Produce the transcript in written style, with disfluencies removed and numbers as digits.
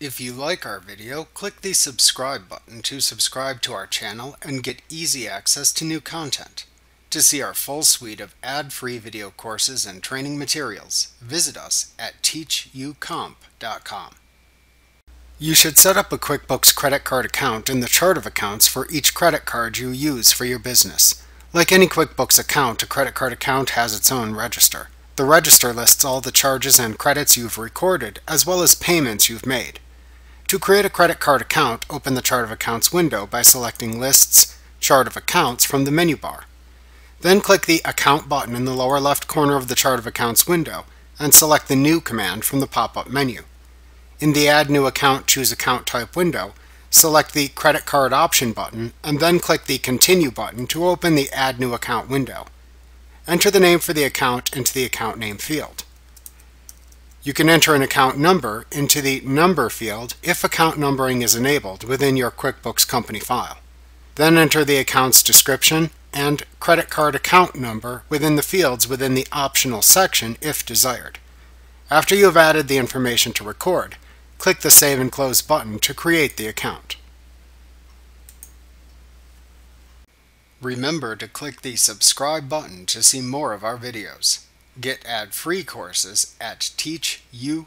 If you like our video, click the subscribe button to subscribe to our channel and get easy access to new content. To see our full suite of ad-free video courses and training materials, visit us at teachucomp.com. You should set up a QuickBooks credit card account in the chart of accounts for each credit card you use for your business. Like any QuickBooks account, a credit card account has its own register. The register lists all the charges and credits you've recorded, as well as payments you've made. To create a credit card account, open the Chart of Accounts window by selecting Lists, Chart of Accounts from the menu bar. Then click the Account button in the lower left corner of the Chart of Accounts window and select the New command from the pop-up menu. In the Add New Account, Choose Account Type window, select the Credit Card Option button and then click the Continue button to open the Add New Account window. Enter the name for the account into the Account Name field. You can enter an account number into the Number field if account numbering is enabled within your QuickBooks company file. Then enter the account's description and credit card account number within the fields within the Optional section if desired. After you have added the information to record, click the Save and Close button to create the account. Remember to click the subscribe button to see more of our videos. Get ad-free courses at teachucomp.com.